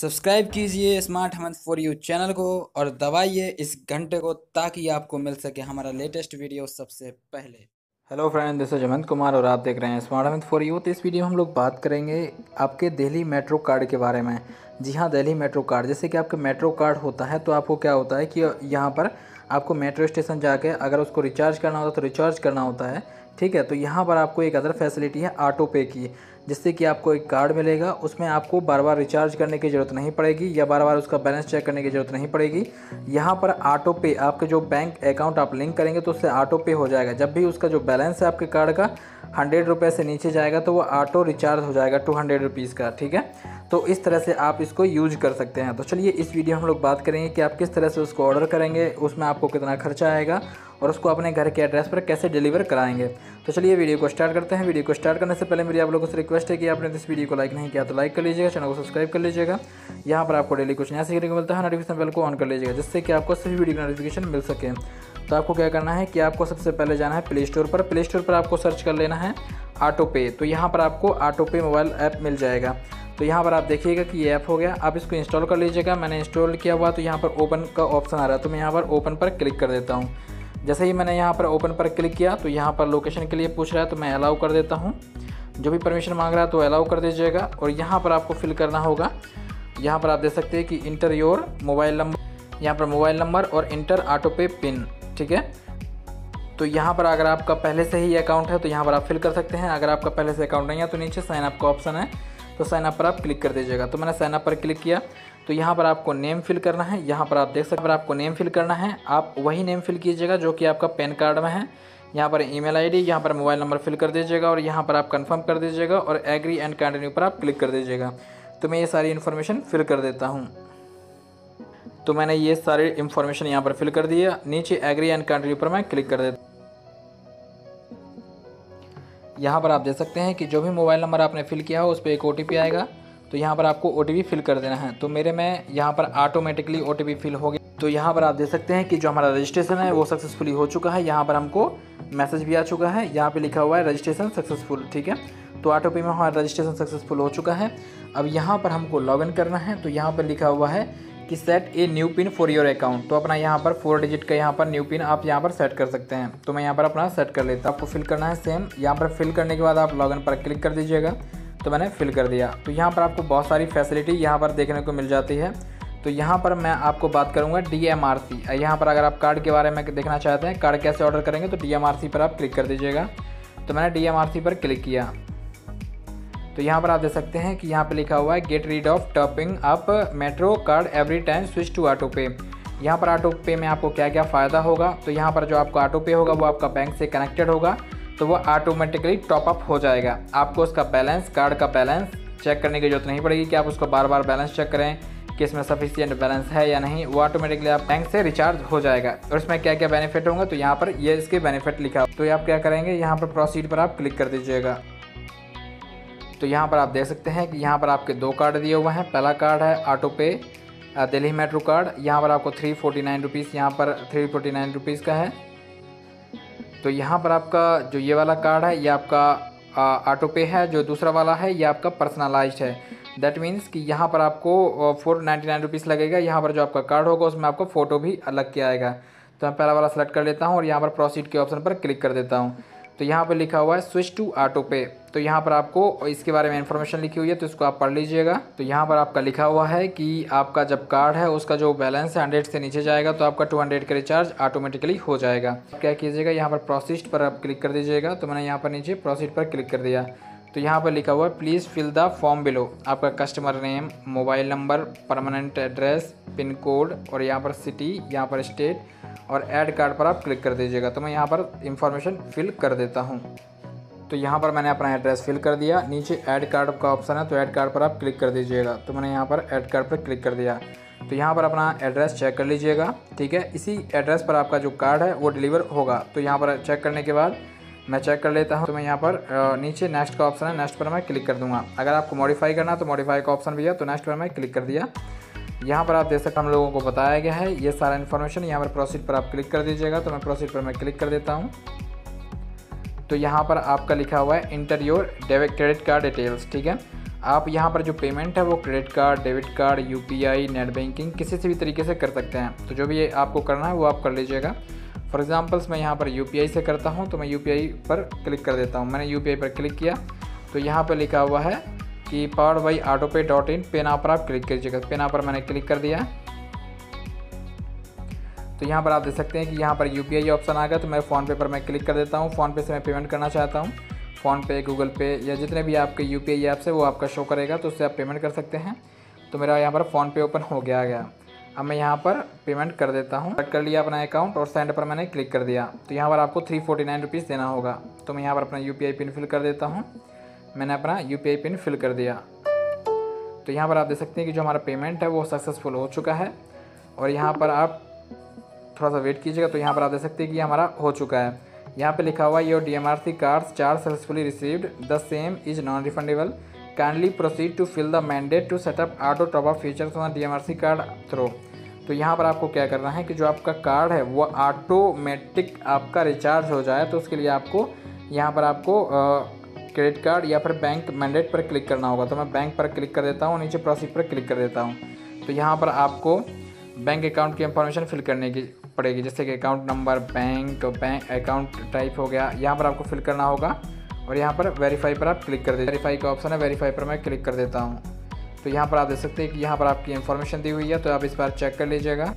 Subscribe कीजिए smart Hemant for you channel को और दबाइए इस घंटे को ताकि आपको मिल सके हमारा लेटेस्ट वीडियो सबसे पहले। Hello friend, this is Hemant Kumar और आप देख रहे हैं स्मार्ट हेमंत फॉर यू। तो इस वीडियो में हम लोग बात करेंगे आपके दिल्ली मेट्रो कार्ड के बारे में। जी हाँ, दिल्ली मेट्रो कार्ड। जैसे कि आपका मेट्रो कार्ड होता है तो आपको क्या होता है कि यहाँ पर आपको मेट्रो स्टेशन जाके अगर उसको रिचार्ज करना होता है तो रिचार्ज करना होता है, ठीक है। तो यहाँ पर आपको एक अदर फैसिलिटी है ऑटो पे की, जिससे कि आपको एक कार्ड मिलेगा, उसमें आपको बार बार रिचार्ज करने की ज़रूरत नहीं पड़ेगी या बार बार उसका बैलेंस चेक करने की ज़रूरत नहीं पड़ेगी। यहाँ पर ऑटो पे आपके जो बैंक अकाउंट आप लिंक करेंगे तो उससे ऑटो पे हो जाएगा। जब भी उसका जो बैलेंस है आपके कार्ड का 100 रुपये से नीचे जाएगा तो वो ऑटो रिचार्ज हो जाएगा 200 रुपीज़ का, ठीक है। तो इस तरह से आप इसको यूज कर सकते हैं। तो चलिए इस वीडियो हम लोग बात करेंगे कि आप किस तरह से उसको ऑर्डर करेंगे, उसमें आपको कितना खर्चा आएगा और उसको अपने घर के एड्रेस पर कैसे डिलीवर कराएंगे। तो चलिए वीडियो को स्टार्ट करते हैं। वीडियो को स्टार्ट करने से पहले मेरी आप लोगों से रिक्वेस्ट है कि आपने इस वीडियो को लाइक नहीं किया तो लाइक कर लीजिएगा, चैनल को सब्सक्राइब कर लीजिएगा। यहाँ पर आपको डेली कुछ नया सीखने को मिलता है। नोटिफिकेशन बेल को ऑन कर लीजिएगा जिससे कि आपको सभी वीडियो की नोटिफिकेशन मिल सके। तो आपको क्या करना है कि आपको सबसे पहले जाना है प्ले स्टोर पर। प्ले स्टोर पर आपको सर्च कर लेना है ऑटो पे। तो यहाँ पर आपको ऑटो पे मोबाइल ऐप मिल जाएगा। तो यहाँ पर आप देखिएगा कि ये ऐप हो गया, आप इसको इंस्टॉल कर लीजिएगा। मैंने इंस्टॉल किया हुआ तो यहाँ पर ओपन का ऑप्शन आ रहा है तो मैं यहाँ पर ओपन पर क्लिक कर देता हूँ। जैसे ही मैंने यहाँ पर ओपन पर क्लिक किया तो यहाँ पर लोकेशन के लिए पूछ रहा है तो मैं अलाउ कर देता हूँ। जो भी परमिशन मांग रहा है तो अलाउ कर दीजिएगा। और यहाँ पर आपको फिल करना होगा, यहाँ पर आप देख सकते हैं कि इंटर योर मोबाइल नंबर, यहाँ पर मोबाइल नंबर और इंटर ऑटो पे पिन, ठीक है। तो यहाँ पर अगर आपका पहले से ही अकाउंट है तो यहाँ पर आप फिल कर सकते हैं। अगर आपका पहले से अकाउंट नहीं है तो नीचे साइन अप का ऑप्शन है तो साइन अप पर आप क्लिक कर दीजिएगा। तो मैंने साइन अप पर क्लिक किया तो यहाँ पर आपको नेम फिल करना है। यहाँ पर आप देख सकते हैं आपको नेम फिल करना है। आप वही नेम फिल कीजिएगा जो कि आपका पैन कार्ड में है। यहाँ पर ईमेल आईडी, यहाँ पर मोबाइल नंबर फिल कर दीजिएगा और यहाँ पर आप कंफर्म कर दीजिएगा और एग्री एंड कंटिन्यू पर आप क्लिक कर दीजिएगा। तो मैं ये सारी इन्फॉर्मेशन फिल कर देता हूँ। तो मैंने ये सारी इन्फॉर्मेशन यहाँ पर फिल कर दिया। नीचे एग्री एंड कंटिन्यू पर मैं क्लिक कर देता हूँ। यहाँ पर आप देख सकते हैं कि जो भी मोबाइल नंबर आपने फ़िल किया हो उस पर एक OTP आएगा। तो यहाँ पर आपको OTP फिल कर देना है। तो मेरे में यहाँ पर ऑटोमेटिकली OTP फिल हो गया। तो यहाँ पर आप देख सकते हैं कि जो हमारा रजिस्ट्रेशन है वो सक्सेसफुली हो चुका है। यहाँ पर हमको मैसेज भी आ चुका है, यहाँ पे लिखा हुआ है रजिस्ट्रेशन सक्सेसफुल, ठीक है। तो ऑटोपे में हमारा रजिस्ट्रेशन सक्सेसफुल हो चुका है। अब यहाँ पर हमको लॉगिन करना है। तो यहाँ पर लिखा हुआ है कि set a new pin for your account. तो अपना यहाँ पर 4 डिजिट का यहाँ पर न्यू पिन आप यहाँ पर सेट कर सकते हैं। तो मैं यहाँ पर अपना सेट कर लेता हूँ। आपको फिल करना है सेम। यहाँ पर फिल करने के बाद आप लॉगिन पर क्लिक कर दीजिएगा। तो मैंने फिल कर दिया। तो यहाँ पर आपको बहुत सारी फैसिलिटी यहाँ पर देखने को मिल जाती है। तो यहाँ पर मैं आपको बात करूँगा DMRC। यहाँ पर अगर आप कार्ड के बारे में देखना चाहते हैं, कार्ड कैसे ऑर्डर करेंगे, तो DMRC पर आप क्लिक कर दीजिएगा। तो मैंने DMRC पर क्लिक किया। तो यहाँ पर आप देख सकते हैं कि यहाँ पे लिखा हुआ है get rid of topping up metro card every time switch to auto pay. यहाँ पर ऑटो पे में आपको क्या क्या फ़ायदा होगा। तो यहाँ पर जो आपका ऑटो पे होगा वो आपका बैंक से कनेक्टेड होगा तो वो ऑटोमेटिकली टॉपअप हो जाएगा। आपको उसका बैलेंस, कार्ड का बैलेंस चेक करने की जरूरत नहीं पड़ेगी कि आप उसको बार बार बैलेंस चेक करें कि इसमें सफिशियंट बैलेंस है या नहीं। वो ऑटोमेटिकली आप बैंक से रिचार्ज हो जाएगा। और इसमें क्या क्या बेनिफिट होंगे तो यहाँ पर ये इसके बेनिफिट लिखा। तो ये आप क्या करेंगे, यहाँ पर प्रोसीड पर आप क्लिक कर दीजिएगा। तो यहाँ पर आप देख सकते हैं कि यहाँ पर आपके 2 कार्ड दिए हुए हैं। पहला कार्ड है ऑटो पे दिल्ली मेट्रो कार्ड। यहाँ पर आपको 349 रुपीज़, यहाँ पर 349 रुपीज़ का है। तो यहाँ पर आपका जो ये वाला कार्ड है ये आपका ऑटो पे है। जो दूसरा वाला है ये आपका पर्सनलाइज्ड है। दैट मीन्स कि यहाँ पर आपको 499 रुपीज़ लगेगा। यहाँ पर जो आपका कार्ड होगा उसमें आपको फ़ोटो भी अलग के आएगा। तो मैं पहला वाला सेलेक्ट कर लेता हूँ और यहाँ पर प्रोसीड के ऑप्शन पर क्लिक कर देता हूँ। तो यहाँ पर लिखा हुआ है स्विच टू ऑटो पे। तो यहाँ पर आपको इसके बारे में इन्फॉर्मेशन लिखी हुई है तो इसको आप पढ़ लीजिएगा। तो यहाँ पर आपका लिखा हुआ है कि आपका जब कार्ड है उसका जो बैलेंस है 100 से नीचे जाएगा तो आपका 200 का रिचार्ज ऑटोमेटिकली हो जाएगा। क्या कीजिएगा, यहाँ पर प्रोसीड पर आप क्लिक कर दीजिएगा। तो मैंने यहाँ पर नीचे प्रोसीड पर क्लिक कर दिया। तो यहाँ पर लिखा हुआ है please fill the form below. आपका customer name, mobile number, permanent address, pin code और यहाँ पर सिटी, यहाँ पर स्टेट और ऐड कार्ड पर आप क्लिक कर दीजिएगा। तो मैं यहाँ पर इंफॉर्मेशन फिल कर देता हूँ। तो यहाँ पर मैंने अपना एड्रेस फिल कर दिया। नीचे ऐड कार्ड का ऑप्शन है तो ऐड कार्ड पर आप क्लिक कर दीजिएगा। तो मैंने यहाँ पर ऐड कार्ड पर क्लिक कर दिया। तो यहाँ पर अपना एड्रेस चेक कर लीजिएगा, ठीक है। इसी एड्रेस पर आपका जो कार्ड है वो डिलीवर होगा। तो यहाँ पर चेक करने के बाद मैं चेक कर लेता हूँ। तो मैं यहाँ पर नीचे नेक्स्ट का ऑप्शन है, नेक्स्ट पर मैं क्लिक कर दूँगा। अगर आपको मॉडिफाई करना तो मॉडिफाई का ऑप्शन भी है तो नेक्स्ट पर मैं क्लिक कर दिया। यहाँ पर आप देख सकते हैं हम लोगों को बताया गया है ये सारा इन्फॉर्मेशन। यहाँ पर प्रोसीड पर आप क्लिक कर दीजिएगा। तो मैं प्रोसीड पर मैं क्लिक कर देता हूँ। तो यहाँ पर आपका लिखा हुआ है enter your debit credit card details, ठीक है। आप यहाँ पर जो पेमेंट है वो credit card, debit card, UPI, net banking किसी से भी तरीके से कर सकते हैं। तो जो भी आपको करना है वो आप कर लीजिएगा। फॉर एग्जांपल्स मैं यहाँ पर यूपीआई से करता हूँ, तो मैं यूपीआई पर क्लिक कर देता हूँ। मैंने यूपीआई पर क्लिक किया तो यहाँ पर लिखा हुआ है कि powered by autope.in, पेना पर आप क्लिक कीजिएगा। पेना पर मैंने क्लिक कर दिया तो यहाँ पर आप देख सकते हैं कि यहाँ पर यूपीआई ऑप्शन आ गया। तो मैं फ़ोनपे पर मैं क्लिक कर देता हूँ। फ़ोनपे से मैं पेमेंट करना चाहता हूँ। फ़ोनपे, गूगल पे या जितने भी आपके यूपीआई ऐप्स है वो आपका शो करेगा, तो उससे आप पेमेंट कर सकते हैं। तो मेरा यहाँ पर फ़ोनपे ओपन हो गया अब मैं यहाँ पर पेमेंट कर देता हूँ। सेट कर लिया अपना अकाउंट और सेंड पर मैंने क्लिक कर दिया। तो यहाँ पर आपको 349 रुपीज़ देना होगा। तो मैं यहाँ पर अपना यूपीआई पिन फिल कर देता हूँ। मैंने अपना यूपीआई पिन फिल कर दिया तो यहाँ पर आप देख सकते हैं कि जो हमारा पेमेंट है वो सक्सेसफुल हो चुका है। और यहाँ पर आप थोड़ा सा वेट कीजिएगा। तो यहाँ पर आप देख सकते हैं कि हमारा हो चुका है। यहाँ पे लिखा हुआ है your DMRC cards charge successfully received, the same is non refundable, kindly proceed to fill the mandate to set up auto top up features on DMRC card through. तो यहाँ पर आपको क्या करना है कि जो आपका कार्ड है वो ऑटोमेटिक आपका रिचार्ज हो जाए। तो उसके लिए आपको यहाँ पर आपको क्रेडिट कार्ड या फिर बैंक मैंडेट पर क्लिक करना होगा। तो मैं बैंक पर क्लिक कर देता हूँ, नीचे प्रोसीड पर क्लिक कर देता हूँ। तो यहाँ पर आपको बैंक अकाउंट की इंफॉर्मेशन फिल करने की पड़ेगी, जैसे कि account number, bank account type हो गया, यहाँ पर आपको फिल करना होगा। और यहाँ पर वेरीफाई पर आप क्लिक कर दीजिए। वेरीफाई का ऑप्शन है, वेरीफाई पर मैं क्लिक कर देता हूँ। तो यहाँ पर आप देख सकते हैं कि यहाँ पर आपकी इन्फॉर्मेशन दी हुई है, तो आप इस बार चेक कर लीजिएगा।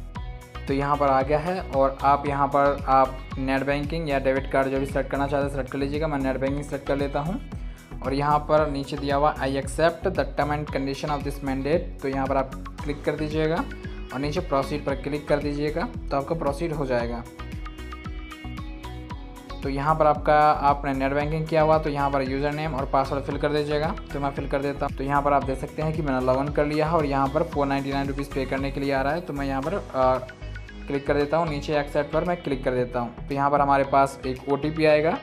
तो यहाँ पर आ गया है। और आप यहाँ पर आप नेट बैंकिंग या डेबिट कार्ड जो भी सेलेक्ट करना चाहते हैं सेलेक्ट कर लीजिएगा। मैं नेट बैंकिंग सेलेक्ट कर लेता हूँ। और यहाँ पर नीचे दिया हुआ I accept the term and condition of this mandate, तो यहाँ पर आप क्लिक कर दीजिएगा और नीचे प्रोसीड पर क्लिक कर दीजिएगा। तो आपका प्रोसीड हो जाएगा। तो यहाँ पर आपने नेट बैंकिंग किया हुआ, तो यहाँ पर यूज़र नेम और पासवर्ड फिल कर दीजिएगा। तो मैं फिल कर देता हूँ। तो यहाँ पर आप देख सकते हैं कि मैंने लॉगिन कर लिया है और यहाँ पर 499 रुपीज़ पे करने के लिए आ रहा है। तो मैं यहाँ पर क्लिक कर देता हूँ, नीचे एक्सेप्ट पर मैं क्लिक कर देता हूँ। तो यहाँ पर हमारे पास एक OTP आएगा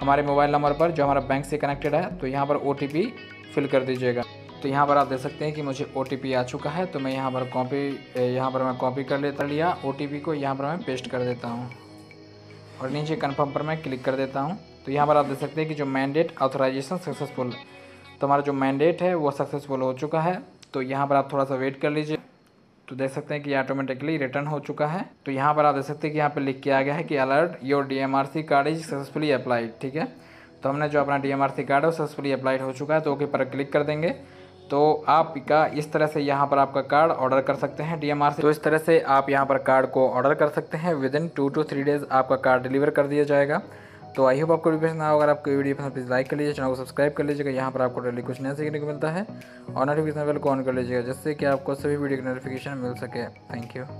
हमारे मोबाइल नंबर पर जो हमारा बैंक से कनेक्टेड है। तो यहाँ पर OTP फिल कर दीजिएगा। तो यहाँ पर आप देख सकते हैं कि मुझे OTP आ चुका है। तो मैं यहाँ पर मैं कॉपी कर लेता लिया OTP को, यहाँ पर मैं पेस्ट कर देता हूँ और नीचे कन्फर्म पर मैं क्लिक कर देता हूँ। तो यहाँ पर आप देख सकते हैं कि जो मैंडेट ऑथराइजेशन सक्सेसफुल, तो हमारा जो मैंडेट है वो सक्सेसफुल हो चुका है। तो यहाँ पर आप थोड़ा सा वेट कर लीजिए। तो देख सकते हैं कि ऑटोमेटिकली रिटर्न हो चुका है। तो यहाँ पर आप देख सकते हैं कि यहाँ पर लिख के आ गया है कि alert your DMRC card is successfully applied. ठीक है, तो हमने जो अपना DMRC कार्ड है वो सक्सेसफुली अप्लाइड हो चुका है। तो ओके पर क्लिक कर देंगे। तो आपका इस तरह से यहाँ पर आपका कार्ड ऑर्डर कर सकते हैं DMRC। तो इस तरह से आप यहाँ पर कार्ड को ऑर्डर कर सकते हैं। विदिन 2 to 3 डेज़ आपका कार्ड डिलीवर कर दिया जाएगा। तो आई होप आपको वीडियो पसंद आया। अगर आपको वीडियो पसंद प्लीज़ लाइक कर लीजिए, चैनल को सब्सक्राइब कर लीजिएगा। यहाँ पर आपको डेली कुछ नया सीखने को मिलता है और नोटिफिकेशन बेल को ऑन कर लीजिएगा जिससे कि आपको सभी वीडियो की नोटिफिकेशन मिल सके। Thank you.